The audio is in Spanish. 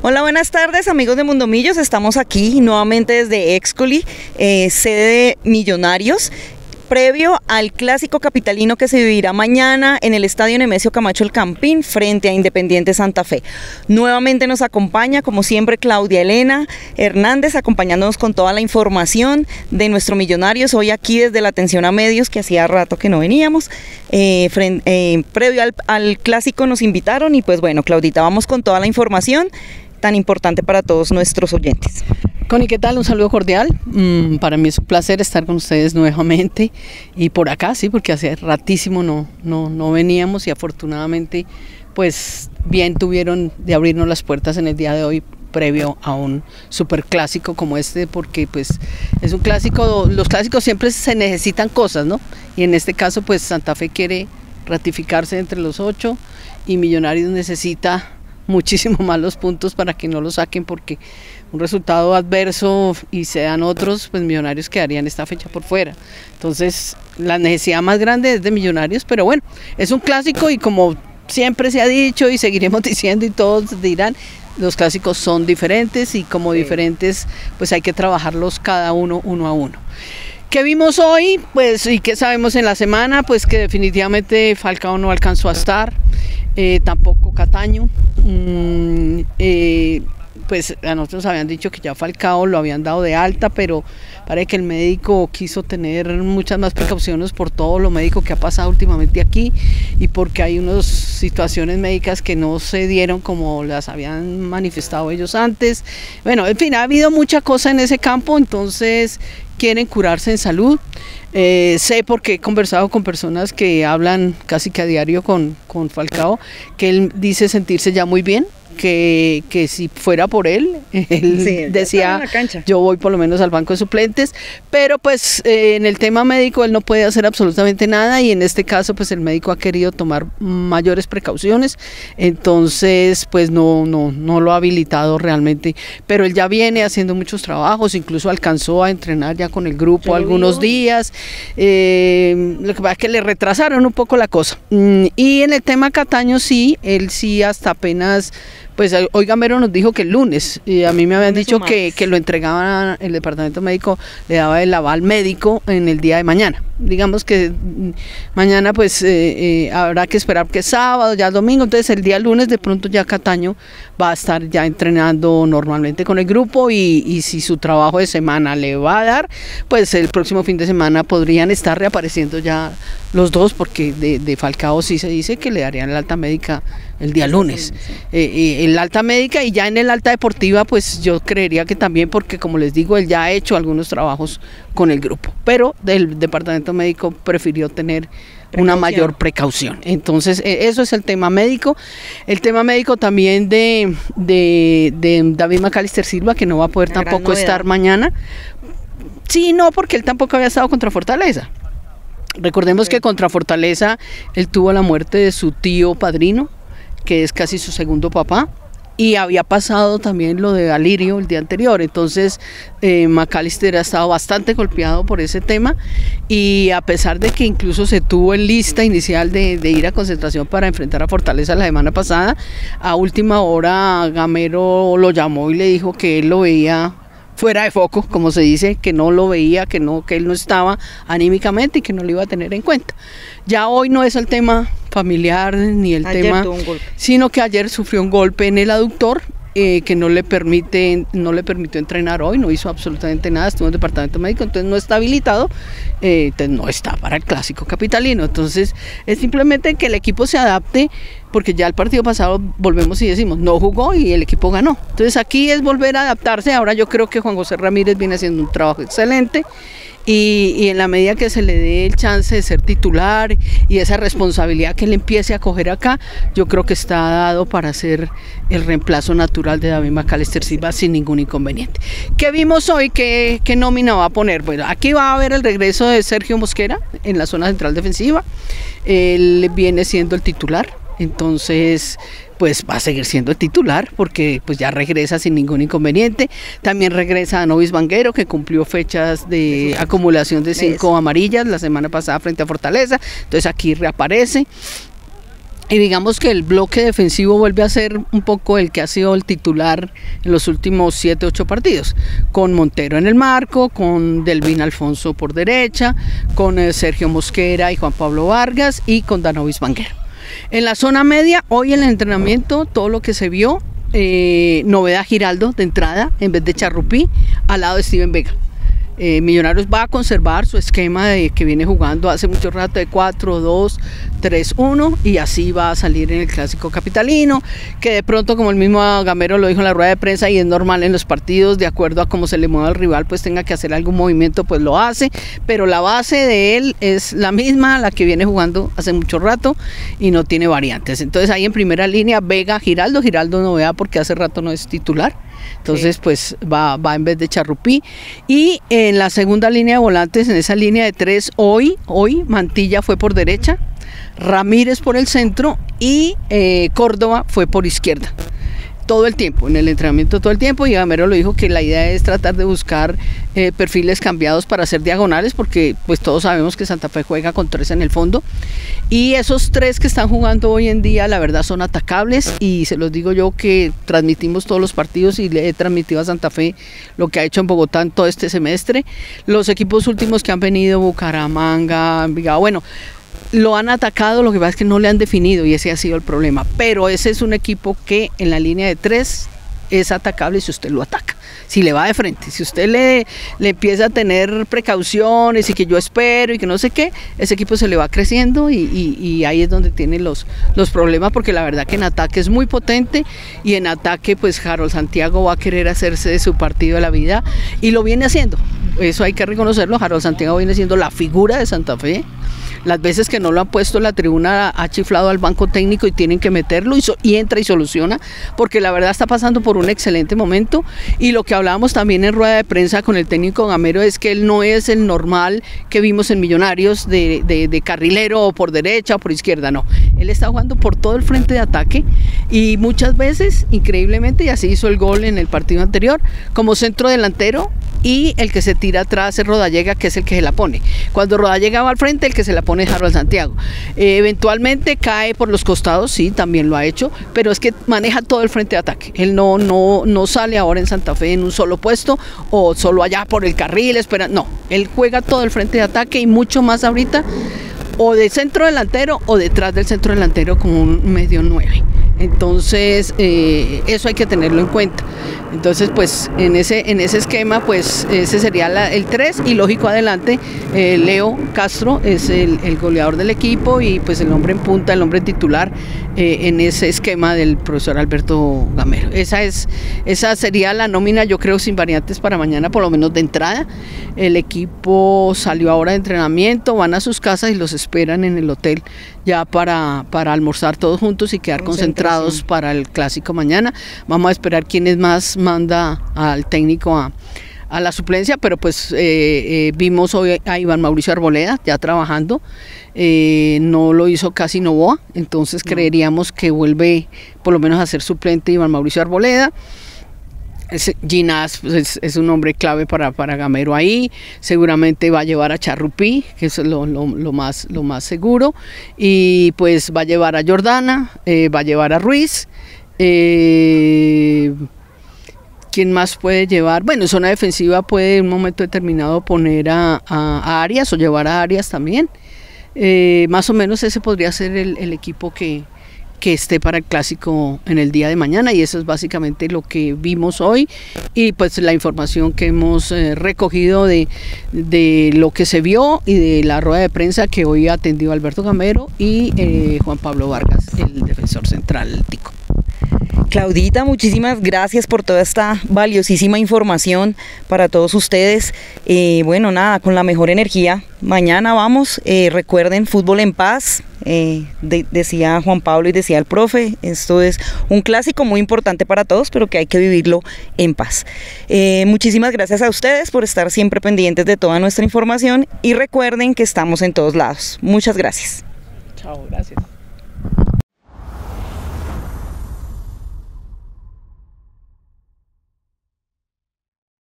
Hola, buenas tardes amigos de Mundomillos, estamos aquí nuevamente desde Excoli, sede de Millonarios, previo al clásico capitalino que se vivirá mañana en el estadio Nemesio Camacho El Campín frente a Independiente Santa Fe. Nuevamente nos acompaña, como siempre, Claudia Helena Hernández, acompañándonos con toda la información de nuestro Millonarios, hoy aquí desde la atención a medios, que hacía rato que no veníamos, previo al clásico nos invitaron y pues bueno, Claudita, vamos con toda la información tan importante para todos nuestros oyentes. Connie, ¿qué tal? Un saludo cordial. Para mí es un placer estar con ustedes nuevamente y por acá, sí, porque hace ratísimo no veníamos y afortunadamente, pues bien tuvieron de abrirnos las puertas en el día de hoy previo a un superclásico como este, porque pues es un clásico, los clásicos siempre se necesitan cosas, ¿no? Y en este caso, pues Santa Fe quiere ratificarse entre los 8 y Millonarios necesita muchísimo más los puntos para que no los saquen, porque un resultado adverso y se dan otros, pues Millonarios quedarían esta fecha por fuera. Entonces la necesidad más grande es de Millonarios, pero bueno, es un clásico y como siempre se ha dicho y seguiremos diciendo y todos dirán, los clásicos son diferentes y como diferentes pues hay que trabajarlos cada uno a uno. ¿Qué vimos hoy? Pues y qué sabemos en la semana, pues que definitivamente Falcao no alcanzó a estar, tampoco Cataño. Pues a nosotros habían dicho que ya Falcao lo habían dado de alta, pero parece que el médico quiso tener muchas más precauciones por todo lo médico que ha pasado últimamente aquí y porque hay unas situaciones médicas que no se dieron como las habían manifestado ellos antes. Bueno, en fin, ha habido mucha cosa en ese campo, entonces quieren curarse en salud. Sé porque he conversado con personas que hablan casi que a diario con Falcao, que él dice sentirse ya muy bien. Que si fuera por él sí, decía, yo voy por lo menos al banco de suplentes, pero pues en el tema médico él no puede hacer absolutamente nada y en este caso pues el médico ha querido tomar mayores precauciones, entonces pues no lo ha habilitado realmente, pero él ya viene haciendo muchos trabajos, incluso alcanzó a entrenar ya con el grupo algunos días, lo que pasa es que le retrasaron un poco la cosa, y en el tema Cataño sí, él sí hasta apenas... Pues hoy Gamero nos dijo que el lunes, y a mí me habían dicho que lo entregaban, el departamento médico le daba el aval médico en el día de mañana. Digamos que mañana pues habrá que esperar que es sábado, ya es domingo, entonces el día lunes de pronto ya Cataño va a estar ya entrenando normalmente con el grupo y si su trabajo de semana le va a dar, pues el próximo fin de semana podrían estar reapareciendo ya los dos, porque de Falcao sí se dice que le darían el alta médica el día lunes, el alta médica, y ya en el alta deportiva pues yo creería que también, porque como les digo él ya ha hecho algunos trabajos con el grupo, pero del departamento médico prefirió tener una mayor precaución. Entonces eso es el tema médico. El tema médico también de David Mackalister Silva, que no va a poder tampoco estar mañana. Sí, no, porque él tampoco había estado contra Fortaleza. Recordemos que contra Fortaleza él tuvo la muerte de su tío padrino, que es casi su segundo papá, y había pasado también lo de Alirio el día anterior, entonces Mackalister ha estado bastante golpeado por ese tema, y a pesar de que incluso se tuvo en lista inicial de ir a concentración para enfrentar a Fortaleza la semana pasada, a última hora Gamero lo llamó y le dijo que él lo veía fuera de foco, como se dice, que no lo veía, que él no estaba anímicamente y que no lo iba a tener en cuenta. Ya hoy no es el tema familiar ni el tema, sino que ayer sufrió un golpe en el aductor que no le permitió entrenar hoy, no hizo absolutamente nada, estuvo en el departamento médico, entonces no está habilitado, entonces no está para el clásico capitalino, entonces es simplemente que el equipo se adapte, porque ya el partido pasado volvemos y decimos, no jugó y el equipo ganó, entonces aquí es volver a adaptarse. Ahora yo creo que Juan José Ramírez viene haciendo un trabajo excelente, y en la medida que se le dé el chance de ser titular y esa responsabilidad que él empiece a coger acá, yo creo que está dado para ser el reemplazo natural de David Mackalister Silva sin ningún inconveniente. ¿Qué vimos hoy? ¿Qué nómina va a poner? Bueno, aquí va a haber el regreso de Sergio Mosquera en la zona central defensiva, él viene siendo el titular, entonces pues va a seguir siendo el titular porque pues ya regresa sin ningún inconveniente. También regresa Danovis Banguero, que cumplió fechas de acumulación de 5 amarillas la semana pasada frente a Fortaleza, entonces aquí reaparece. Y digamos que el bloque defensivo vuelve a ser un poco el que ha sido el titular en los últimos 7-8 partidos, con Montero en el marco, con Delvin Alfonso por derecha, con Sergio Mosquera y Juan Pablo Vargas y con Danovis Banguero. En la zona media, hoy en el entrenamiento, todo lo que se vio, Novedad Giraldo de entrada en vez de Charrupí, al lado de Steven Vega. Millonarios va a conservar su esquema que viene jugando hace mucho rato de 4-2-3-1 y así va a salir en el clásico capitalino, que de pronto, como el mismo Gamero lo dijo en la rueda de prensa, y es normal en los partidos, de acuerdo a cómo se le mueva al rival, pues tenga que hacer algún movimiento, pues lo hace, pero la base de él es la misma, la que viene jugando hace mucho rato y no tiene variantes. Entonces ahí en primera línea Vega, Giraldo Novedad, porque hace rato no es titular. Entonces sí, pues va en vez de Charrupí. Y en la segunda línea de volantes, en esa línea de tres, hoy Mantilla fue por derecha, Ramírez por el centro y Córdoba fue por izquierda. Todo el tiempo, en el entrenamiento todo el tiempo, y Gamero lo dijo que la idea es tratar de buscar perfiles cambiados para hacer diagonales, porque pues todos sabemos que Santa Fe juega con tres en el fondo, y esos tres que están jugando hoy en día la verdad son atacables, y se los digo yo que transmitimos todos los partidos y le he transmitido a Santa Fe lo que ha hecho en Bogotá en todo este semestre. Los equipos últimos que han venido, Bucaramanga, Envigado, bueno, lo han atacado, lo que pasa es que no le han definido y ese ha sido el problema, pero ese es un equipo que en la línea de tres es atacable si usted lo ataca, si le va de frente, si usted le empieza a tener precauciones y que yo espero y que no sé qué, ese equipo se le va creciendo y ahí es donde tiene los problemas, porque la verdad que en ataque es muy potente y en ataque pues Harold Santiago va a querer hacerse de su partido de la vida y lo viene haciendo, eso hay que reconocerlo. Harold Santiago viene siendo la figura de Santa Fe. Las veces que no lo han puesto en la tribuna ha chiflado al banco técnico y tienen que meterlo y entra y soluciona, porque la verdad está pasando por un excelente momento. Y lo que hablábamos también en rueda de prensa con el técnico Gamero es que él no es el normal que vimos en Millonarios de carrilero o por derecha o por izquierda, no, él está jugando por todo el frente de ataque y muchas veces, increíblemente, y así hizo el gol en el partido anterior, como centro delantero, y el que se tira atrás es Rodallega, que es el que se la pone. Cuando Rodallega va al frente, el que se la pone es Harold Santiago. Eventualmente cae por los costados, sí, también lo ha hecho, pero es que maneja todo el frente de ataque. Él no sale ahora en Santa Fe en un solo puesto o solo allá por el carril, espera, no, él juega todo el frente de ataque y mucho más ahorita, o de centro delantero o detrás del centro delantero como un medio 9. Entonces eso hay que tenerlo en cuenta. Entonces pues en ese esquema pues ese sería el 3 y lógico adelante Leo Castro es el goleador del equipo y pues el hombre en punta, el hombre titular en ese esquema del profesor Alberto Gamero. Esa sería la nómina, yo creo, sin variantes para mañana, por lo menos de entrada. El equipo salió ahora de entrenamiento, van a sus casas y los esperan en el hotel ya para almorzar todos juntos y quedar concentrados para el clásico mañana. Vamos a esperar quiénes más manda al técnico a la suplencia, pero pues vimos hoy a Iván Mauricio Arboleda ya trabajando, no lo hizo casi Novoa, entonces creeríamos que vuelve por lo menos a ser suplente Iván Mauricio Arboleda. Ginás pues, es un hombre clave para Gamero ahí, seguramente va a llevar a Charrupí, que es lo más seguro, y pues va a llevar a Jordana, va a llevar a Ruiz, ¿quién más puede llevar? Bueno, en zona defensiva puede en un momento determinado poner a Arias o llevar a Arias también, más o menos ese podría ser el equipo que esté para el clásico en el día de mañana, y eso es básicamente lo que vimos hoy y pues la información que hemos recogido de lo que se vio y de la rueda de prensa que hoy ha atendido Alberto Gamero y Juan Pablo Vargas, el defensor central tico. Claudita, muchísimas gracias por toda esta valiosísima información para todos ustedes. Bueno, nada, con la mejor energía. Mañana vamos, recuerden, fútbol en paz, decía Juan Pablo y decía el profe, esto es un clásico muy importante para todos, pero que hay que vivirlo en paz. Muchísimas gracias a ustedes por estar siempre pendientes de toda nuestra información y recuerden que estamos en todos lados. Muchas gracias. Chao, gracias.